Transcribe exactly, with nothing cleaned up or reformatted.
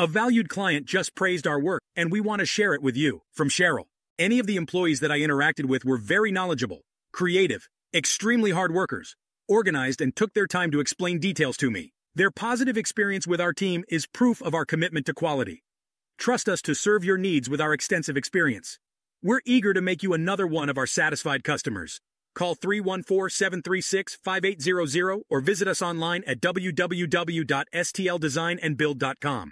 A valued client just praised our work, and we want to share it with you. From Cheryl. Any of the employees that I interacted with were very knowledgeable, creative, extremely hard workers, organized, and took their time to explain details to me. Their positive experience with our team is proof of our commitment to quality. Trust us to serve your needs with our extensive experience. We're eager to make you another one of our satisfied customers. Call three one four, seven three six, five eight zero zero or visit us online at w w w dot s t l design and build dot com.